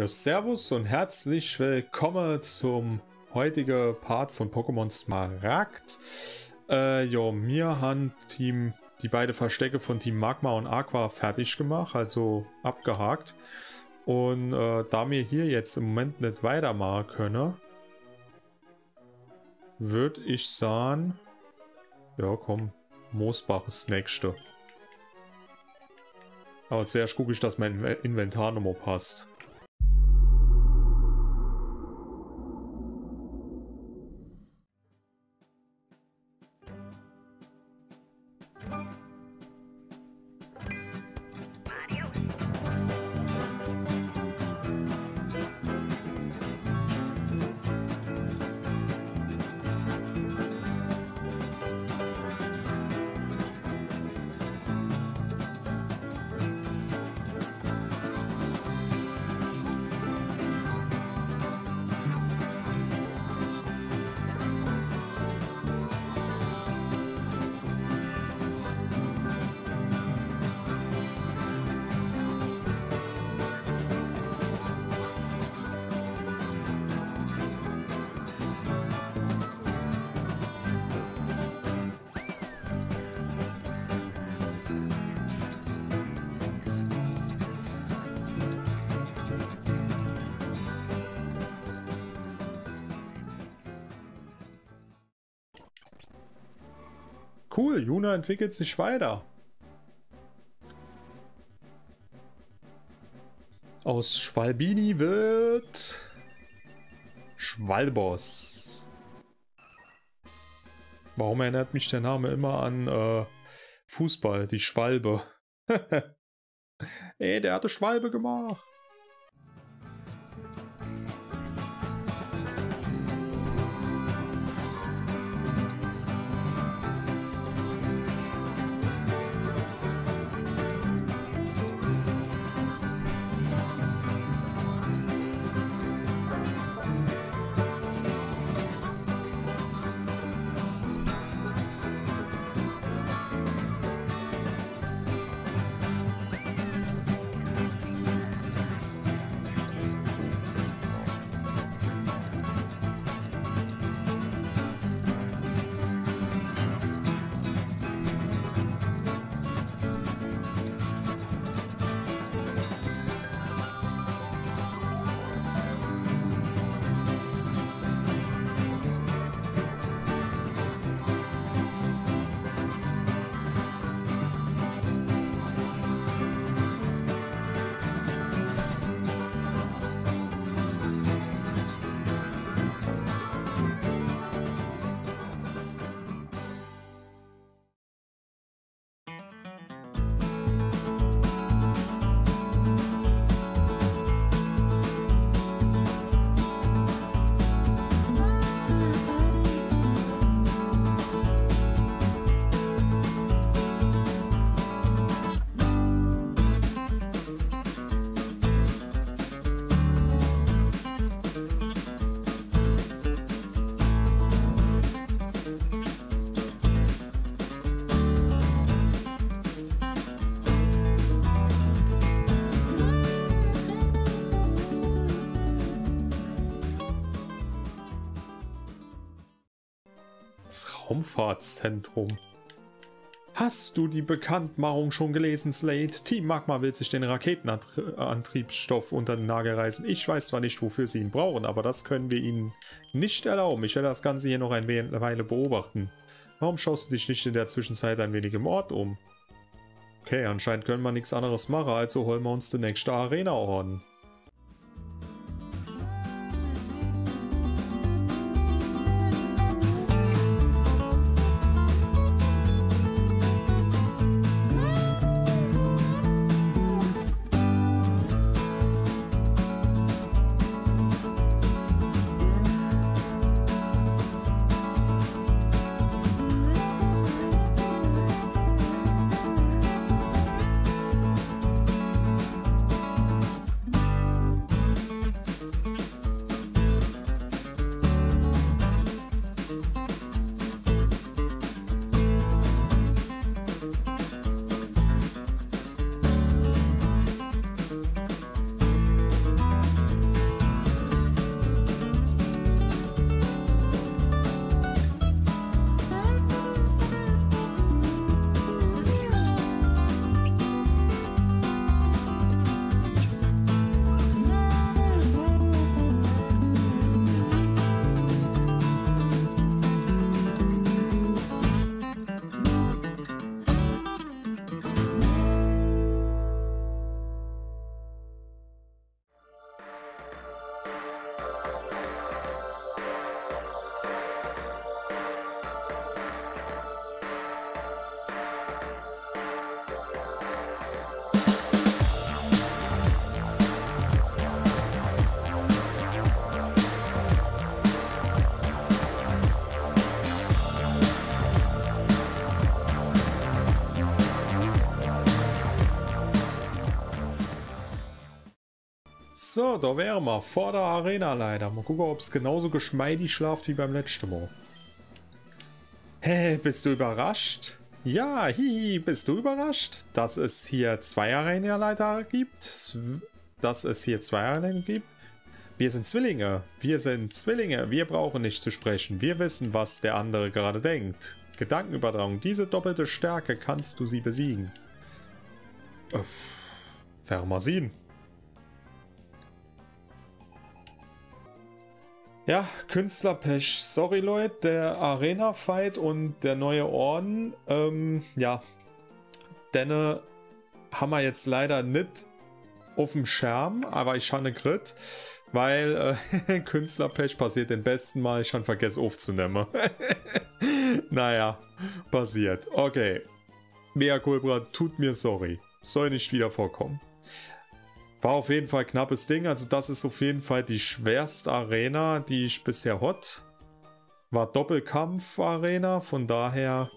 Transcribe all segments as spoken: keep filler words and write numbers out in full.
Ja, servus und herzlich willkommen zum heutigen Part von Pokémon Smaragd. Äh, ja, mir haben Team, die beiden Verstecke von Team Magma und Aqua fertig gemacht, also abgehakt. Und äh, da wir hier jetzt im Moment nicht weitermachen können, würde ich sagen, ja komm, Moosbach ist das nächste. Aber zuerst gucke ich, dass mein Inventar nochmal passt. Cool, Juna entwickelt sich weiter. Aus Schwalbini wird Schwalbos. Warum erinnert mich der Name immer an äh, Fußball, die Schwalbe? Ey, der hatte Schwalbe gemacht. Umfahrtszentrum. Hast du die Bekanntmachung schon gelesen, Slade? Team Magma will sich den Raketenantriebsstoff unter den Nagel reißen. Ich weiß zwar nicht, wofür sie ihn brauchen, aber das können wir ihnen nicht erlauben. Ich werde das Ganze hier noch eine Weile beobachten. Warum schaust du dich nicht in der Zwischenzeit ein wenig im Ort um? Okay, anscheinend können wir nichts anderes machen, also holen wir uns die nächste Arena-Orden. So, da wären wir. Vor der Arena leider. Mal gucken, ob es genauso geschmeidig schlaft wie beim letzten Mal. Hä, bist du überrascht? Ja, hihi, bist du überrascht, dass es hier zwei Arena-Leiter gibt? Dass es hier zwei Arena gibt? Wir sind Zwillinge. Wir sind Zwillinge. Wir brauchen nicht zu sprechen. Wir wissen, was der andere gerade denkt. Gedankenübertragung. Diese doppelte Stärke kannst du sie besiegen. Öff. Pharmasin. Ja, Künstlerpech. Sorry, Leute. Der Arena-Fight und der neue Orden. Ähm, ja. Denne haben wir jetzt leider nicht auf dem Schirm. Aber ich habe eine Crit. Weil äh, Künstlerpech passiert den besten Mal. Ich habe vergessen aufzunehmen. Naja, passiert. Okay. Mea Culpa, tut mir sorry. Soll nicht wieder vorkommen. War auf jeden Fall ein knappes Ding. Also das ist auf jeden Fall die schwerste Arena, die ich bisher hatte. War Doppelkampf-Arena, von daher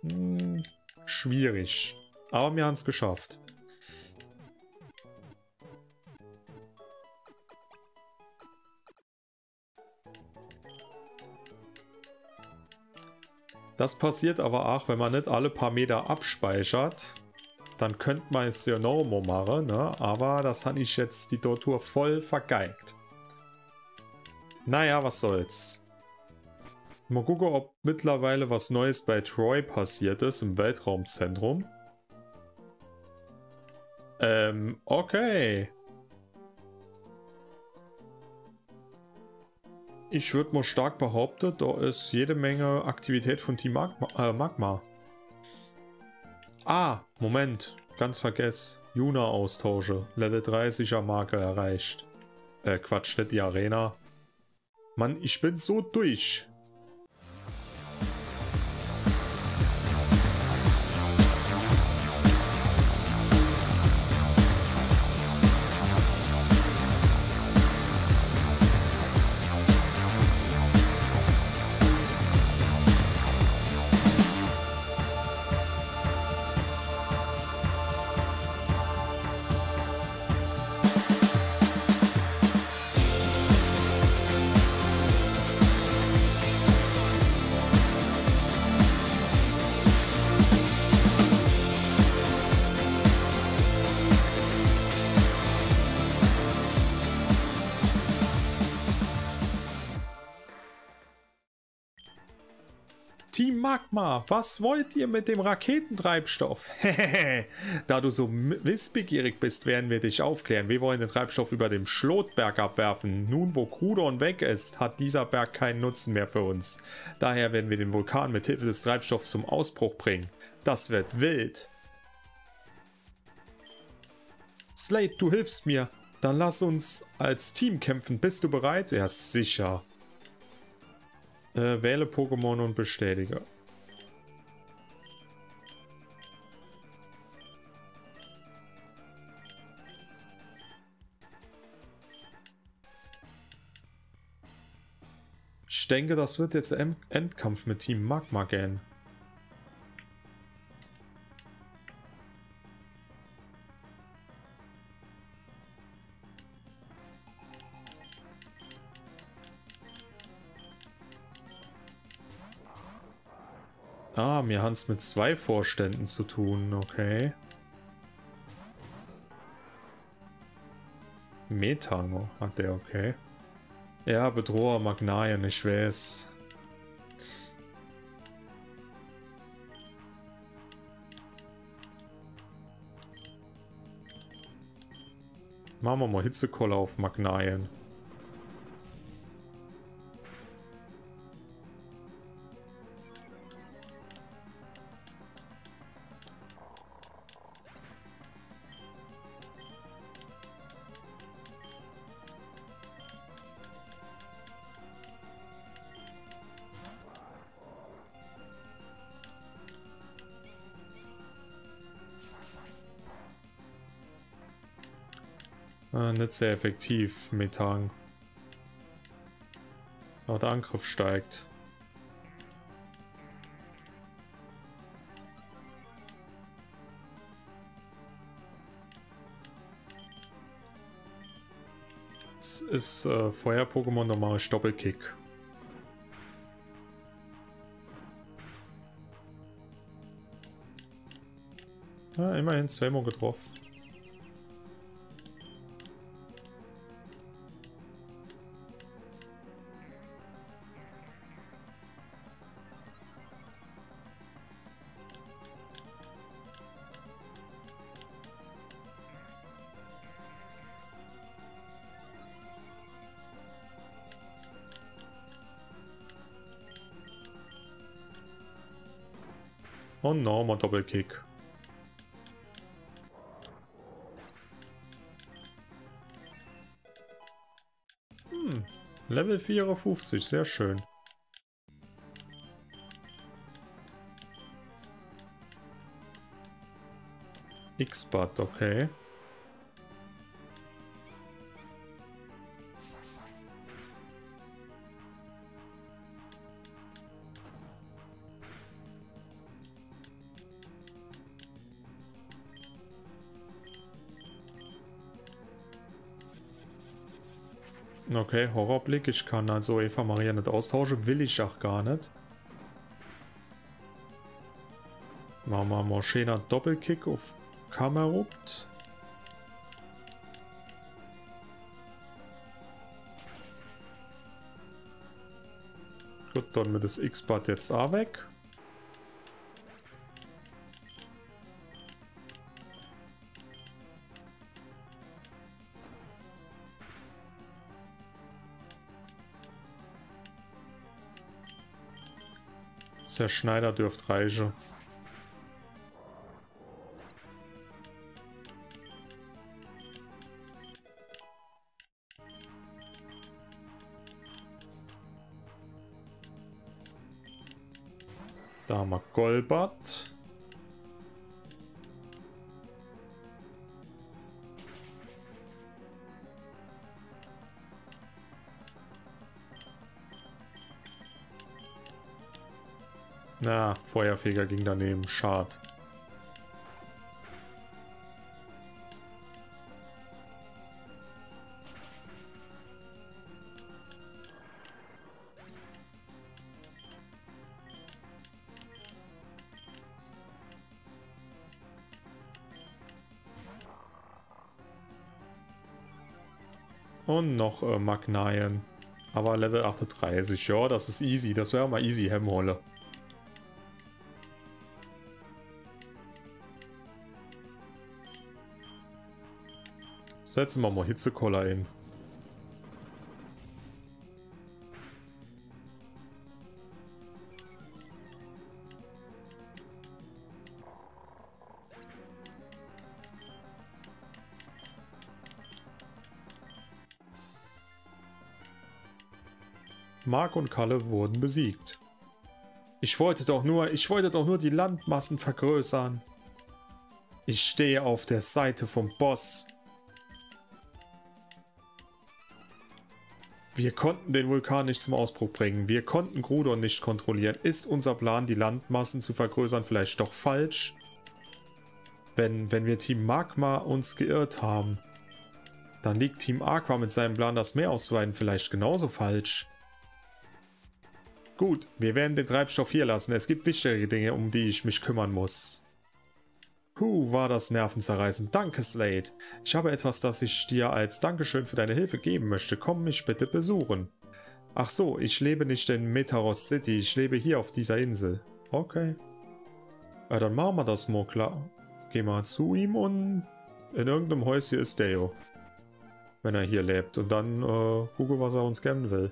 mh, schwierig. Aber wir haben es geschafft. Das passiert aber auch, wenn man nicht alle paar Meter abspeichert. Dann könnte man es ja normal machen, ne? Aber das habe ich jetzt die Tortur voll vergeigt. Naja, was soll's. Mal gucken, ob mittlerweile was Neues bei Troy passiert ist im Weltraumzentrum. Ähm, okay. Ich würde mal stark behaupten, da ist jede Menge Aktivität von Team Magma. Äh, Magma. Ah, Moment, ganz vergess. Juna austausche. Level dreißiger Marke erreicht. Äh, Quatsch, nicht die Arena. Mann, ich bin so durch. Magma, was wollt ihr mit dem Raketentreibstoff? Da du so wissbegierig bist, werden wir dich aufklären. Wir wollen den Treibstoff über dem Schlotberg abwerfen. Nun, wo Krudon weg ist, hat dieser Berg keinen Nutzen mehr für uns. Daher werden wir den Vulkan mit Hilfe des Treibstoffs zum Ausbruch bringen. Das wird wild. Slade, du hilfst mir. Dann lass uns als Team kämpfen. Bist du bereit? Ja, sicher. Äh, wähle Pokémon und bestätige. Ich denke, das wird jetzt End Endkampf mit Team Magma gehen. Ah, wir haben es mit zwei Vorständen zu tun, okay. Metang hat der, okay. Ja, Bedroher Magnaien, ich weiß. Machen wir mal Hitzekoller auf Magnaien. Nicht sehr effektiv, Metang. Aber der Angriff steigt. Jetzt ist äh, Feuer-Pokémon normales Doppelkick. Ah, immerhin zweimal getroffen. Oh no, mal Doppelkick. Hm, Level vierundfünfzig, sehr schön. X-Bad, okay. Okay, Horrorblick, ich kann also Eva Maria nicht austauschen, will ich auch gar nicht. Machen wir mal schöner Doppelkick auf Kamerupt. Gut, dann mit das X-Bad jetzt auch weg. Der Schneider dürft reichen. Da haben wir Golbat. Na, Feuerfeger ging daneben. Schade. Und noch äh, Magnaien. Aber Level achtunddreißig. Ja, das ist easy. Das wäre mal easy, Hemmhole. Setzen wir mal Hitzekoller hin. Mark und Kalle wurden besiegt. Ich wollte doch nur, ich wollte doch nur die Landmassen vergrößern. Ich stehe auf der Seite vom Boss. Wir konnten den Vulkan nicht zum Ausbruch bringen. Wir konnten Krudon nicht kontrollieren. Ist unser Plan, die Landmassen zu vergrößern, vielleicht doch falsch? Wenn, wenn wir Team Magma uns geirrt haben, dann liegt Team Aqua mit seinem Plan, das Meer auszuweiten, vielleicht genauso falsch. Gut, wir werden den Treibstoff hier lassen. Es gibt wichtigere Dinge, um die ich mich kümmern muss. Puh, war das nervenzerreißend. Danke, Slade. Ich habe etwas, das ich dir als Dankeschön für deine Hilfe geben möchte. Komm mich bitte besuchen. Ach so, ich lebe nicht in Metaros City. Ich lebe hier auf dieser Insel. Okay. Ja, dann machen wir das mal klar. Geh mal zu ihm und in irgendeinem Häuschen ist Deo. Wenn er hier lebt. Und dann äh, gucke, was er uns geben will.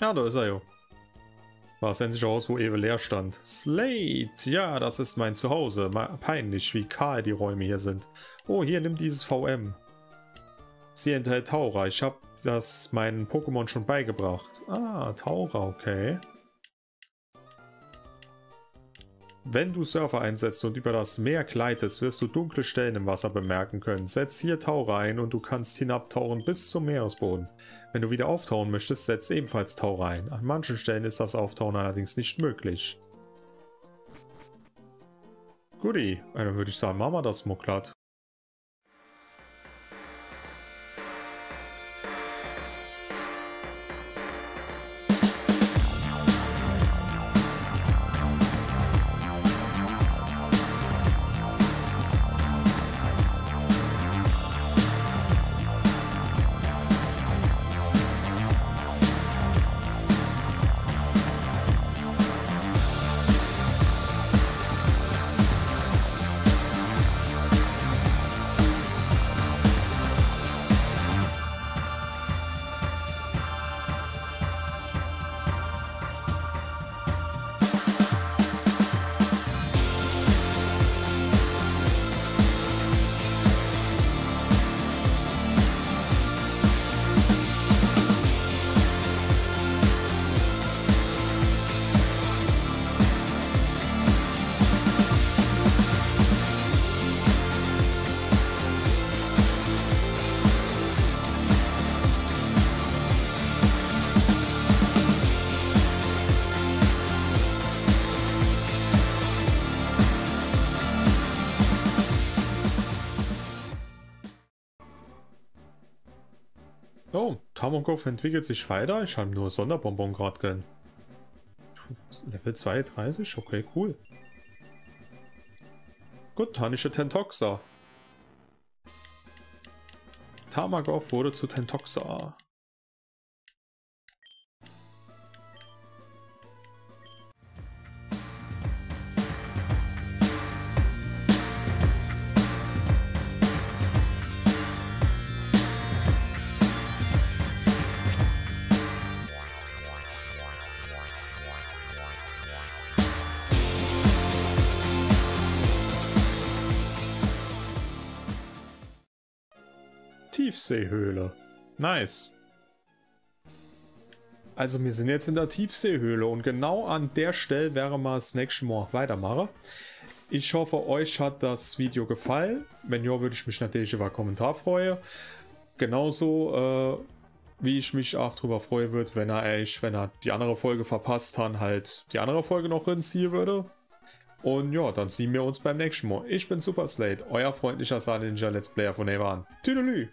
Ja, da ist er ja. War das einzige Haus, wo Ewe leer stand. Slade! Ja, das ist mein Zuhause. Peinlich, wie kahl die Räume hier sind. Oh, hier, nimm dieses V M. Sie enthält Taura. Ich habe das meinen Pokémon schon beigebracht. Ah, Taura, okay. Wenn du Surfer einsetzt und über das Meer gleitest, wirst du dunkle Stellen im Wasser bemerken können. Setz hier Taura ein und du kannst hinabtauchen bis zum Meeresboden. Wenn du wieder auftauen möchtest, setz ebenfalls Taura ein. An manchen Stellen ist das Auftauen allerdings nicht möglich. Guti, dann würde ich sagen, machen wir das, Mucklat. Tamagoff entwickelt sich weiter. Ich habe nur Sonderbonbon gerade gönn. Level zweiunddreißig, okay, cool. Botanische Tentoxa. Tamagoff wurde zu Tentoxa. Tiefseehöhle. Nice. Also wir sind jetzt in der Tiefseehöhle und genau an der Stelle wäre mal das nächste Mal weitermachen. Ich hoffe, euch hat das Video gefallen. Wenn ja, würde ich mich natürlich über einen Kommentar freuen. Genauso äh, wie ich mich auch darüber freuen würde, wenn er euch, wenn er die andere Folge verpasst hat, halt die andere Folge noch reinziehen würde. Und ja, dann sehen wir uns beim nächsten Mal. Ich bin SuperSlade, euer freundlicher Saninja Let's Player von nebenan. Tüdelü!